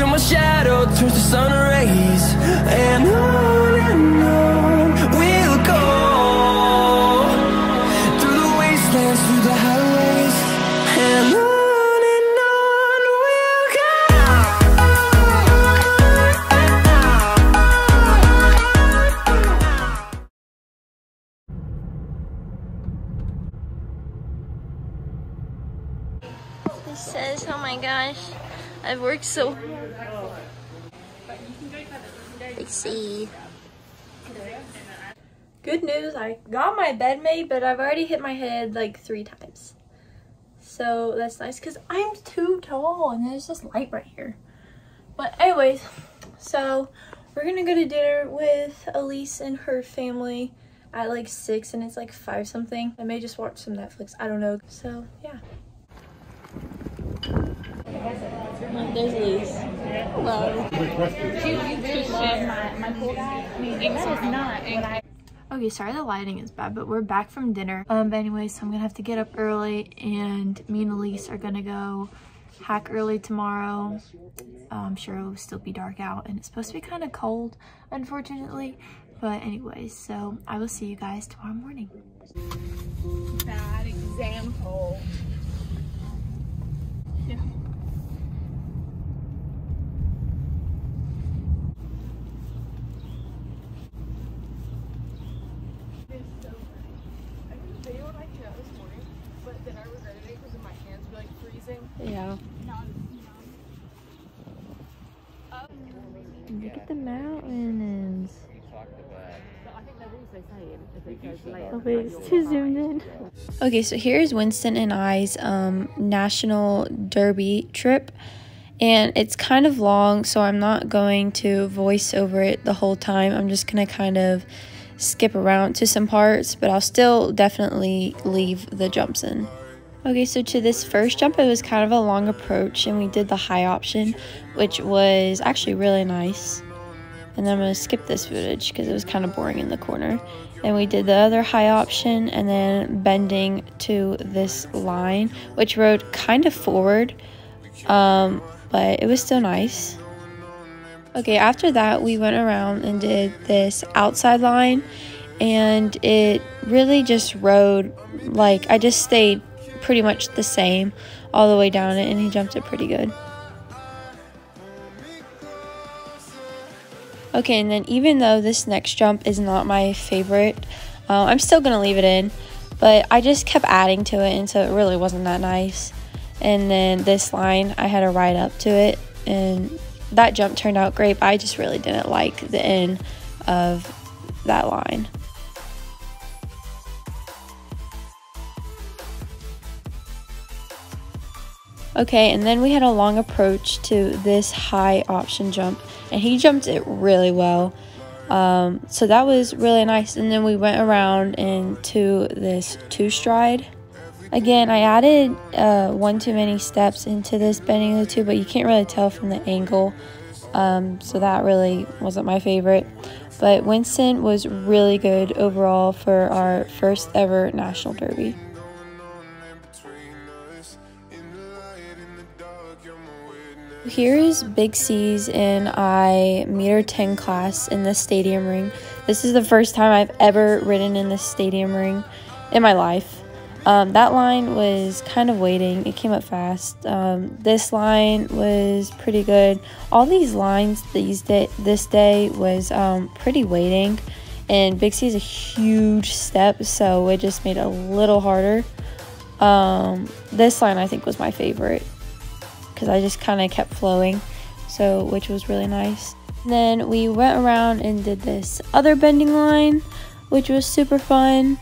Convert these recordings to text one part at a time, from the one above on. till my shadow turns to sun rays, and on we'll go, through the wastelands, through the highways, and on we'll go. This says, oh my gosh, I've worked so Big C. Good news, I got my bed made, but I've already hit my head like 3 times. So that's nice because I'm too tall and there's this light right here. But anyways, so we're gonna go to dinner with Elise and her family at like 6 and it's like 5 something. I may just watch some Netflix, I don't know. So yeah. There's Elise. Okay, sorry the lighting is bad, but we're back from dinner. Anyway, so I'm gonna have to get up early, and me and Elise are gonna go hack early tomorrow. I'm sure it'll still be dark out, and it's supposed to be kind of cold, unfortunately. But anyway, so I will see you guys tomorrow morning. Bad example. Yeah. Yeah. Look at the mountains. Oh wait, it's too zoomed in. Okay, so here's Winston and I's national derby trip, and it's kind of long, so I'm not going to voice over it the whole time. I'm just gonna kind of skip around to some parts, but I'll still definitely leave the jumps in. Okay, so to this first jump, it was kind of a long approach, and we did the high option, which was actually really nice. And then I'm going to skip this footage because it was kind of boring in the corner. And we did the other high option, and then bending to this line, which rode kind of forward, but it was still nice. Okay, after that, we went around and did this outside line, and it really just rode, like, I just stayed pretty much the same all the way down it, and he jumped it pretty good. Okay, and then even though this next jump is not my favorite, I'm still gonna leave it in, but I just kept adding to it, and so it really wasn't that nice. And then this line, I had a ride up to it, and that jump turned out great, but I just really didn't like the end of that line. Okay, and then we had a long approach to this high option jump, and he jumped it really well, so that was really nice. And then we went around into this 2 stride. Again, I added 1 too many steps into this bending of the 2, but you can't really tell from the angle, so that really wasn't my favorite. But Winston was really good overall for our first ever national derby. Here is Big C's and I meter 10 class in the stadium ring. This is the first time I've ever ridden in this stadium ring in my life. That line was kind of waiting. It came up fast. This line was pretty good. All these lines this day was pretty waiting. And Big C is a huge step, so it just made it a little harder. This line I think was my favorite, because I just kind of kept flowing, so which was really nice. And then we went around and did this other bending line, which was super fun.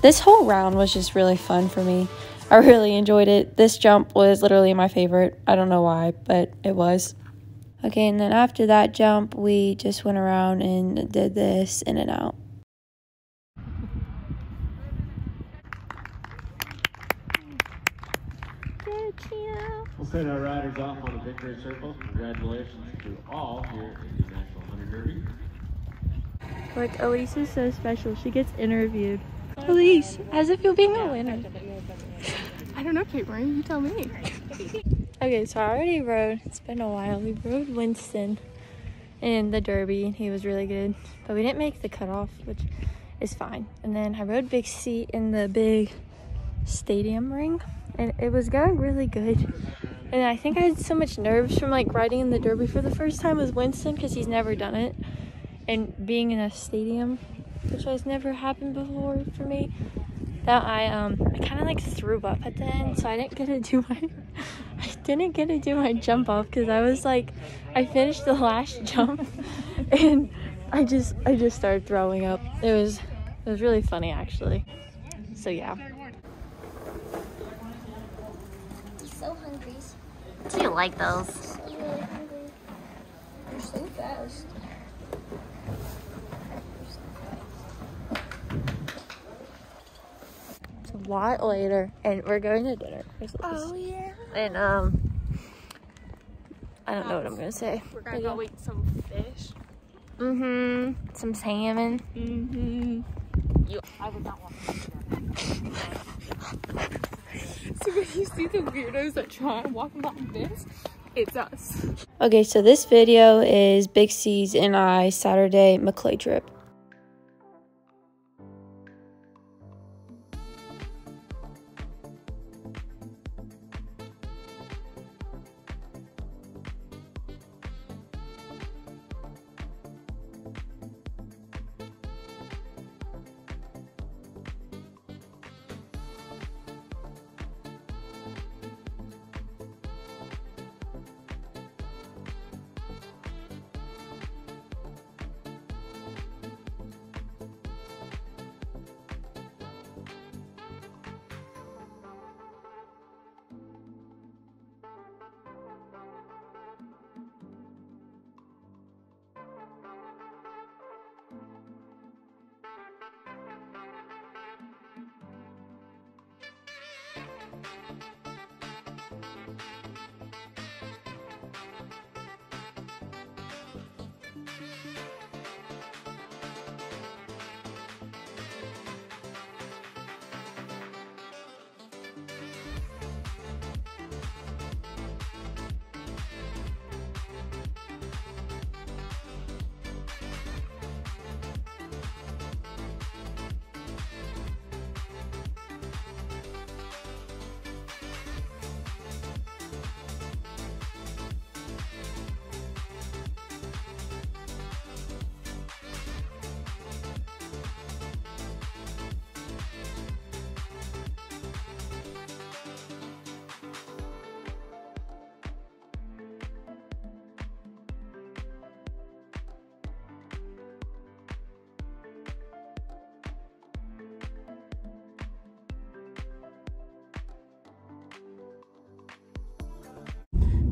This whole round was just really fun for me. I really enjoyed it. This jump was literally my favorite. I don't know why, but it was. Okay, and then after that jump, we just went around and did this in and out. We'll put our riders off on a victory circle. Congratulations to all here at the National Hunter Derby. Like, Elise is so special. She gets interviewed. Elise, as if you're being a winner. I don't know, Kate Marie. You tell me. Okay, so I already rode, it's been a while, we rode Winston in the Derby and he was really good, but we didn't make the cutoff, which is fine. And then I rode Big C in the big stadium ring and it was going really good. And I think I had so much nerves from like riding in the Derby for the first time with Winston because he's never done it, and being in a stadium, which has never happened before for me, that I kind of like threw up at the end, so I didn't get to do my jump off because I was like, I finished the last jump and I just started throwing up. It was really funny actually. So yeah. He's so hungry. Do you like those? You're really hungry. They're so fast. A lot later and we're going to dinner. Oh yeah. And I don't know what I'm gonna say. We're gonna go eat some fish. Mm-hmm. Some salmon. Mm-hmm. I would not want to. So when you see the weirdos that try and walk about this, it's us. Okay, so this video is Big C's and I Saturday McClay trip.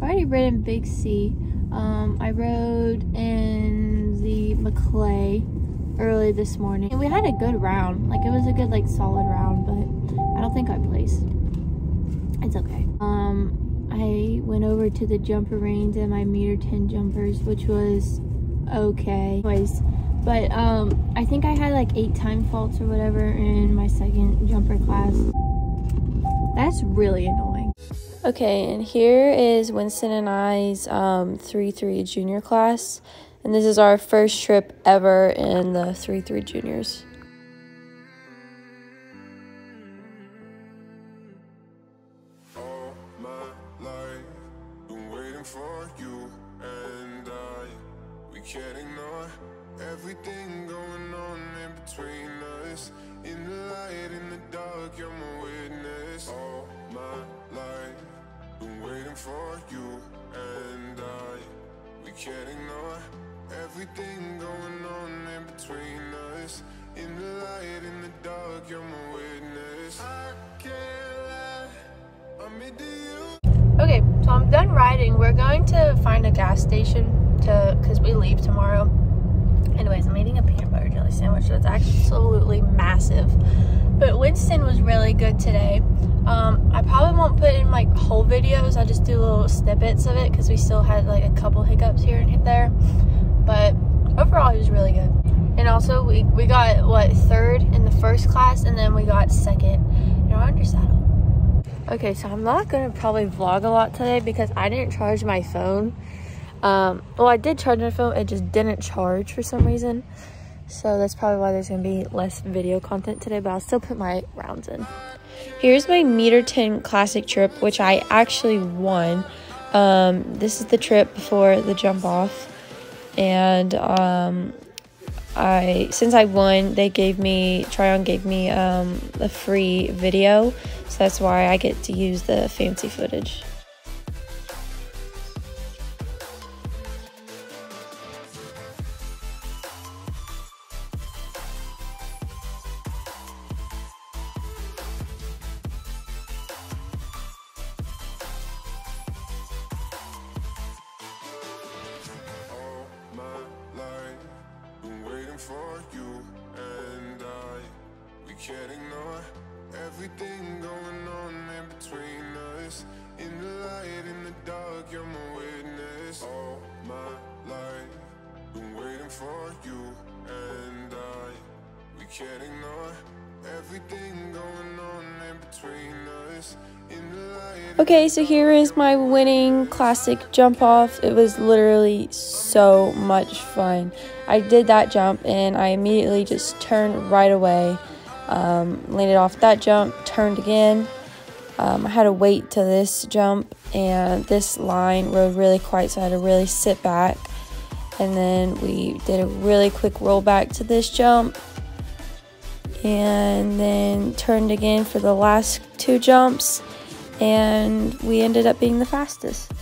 I already rode in Big C. I rode in the McClay early this morning. And we had a good round. Like, it was a good, like, solid round, but I don't think I placed. It's okay. I went over to the jumper rings and my meter 10 jumpers, which was okay. Anyways, but I think I had, like, 8 time faults or whatever in my second jumper class. That's really annoying. Okay, and here is Winston and I's 3-3 junior class, and this is our first trip ever in the 3-3 juniors. All my life, been waiting for you and I. We can't ignore everything going on in between us. In the light, in the dark, you're my witness. All my life, been waiting for you and I. We can't ignore everything going on in between us. In the light, in the dark, you're my witness. I can't lie, I'm into you. Okay, so I'm done riding. We're going to find a gas station because we leave tomorrow. Anyways, I'm eating a peanut butter jelly sandwich that's absolutely massive. But Winston was really good today. I probably won't put in like whole videos. I'll just do little snippets of it because we still had like a couple hiccups here and there. But overall, he was really good. And also, we got, what, 3rd in the first class, and then we got 2nd in our undersaddle. Okay, so I'm not gonna probably vlog a lot today because I didn't charge my phone. Well, I did charge my phone, it just didn't charge for some reason. So that's probably why there's gonna be less video content today, but I'll still put my rounds in. Here's my meter 10 classic trip, which I actually won. This is the trip before the jump off, and since I won, Tryon gave me a free video, so that's why I get to use the fancy footage. For you and I, we can't ignore everything going on in between us. In the light, in the dark, you're my witness. All my life, been waiting for you and I. We can't ignore everything going on in between us. In the light. Okay, so here is my winning classic jump off. It was literally so much fun. I did that jump and I immediately just turned right away, landed off that jump, turned again. I had to wait till this jump and this line rode really quiet, so I had to really sit back. And then we did a really quick roll back to this jump and then turned again for the last two jumps, and we ended up being the fastest.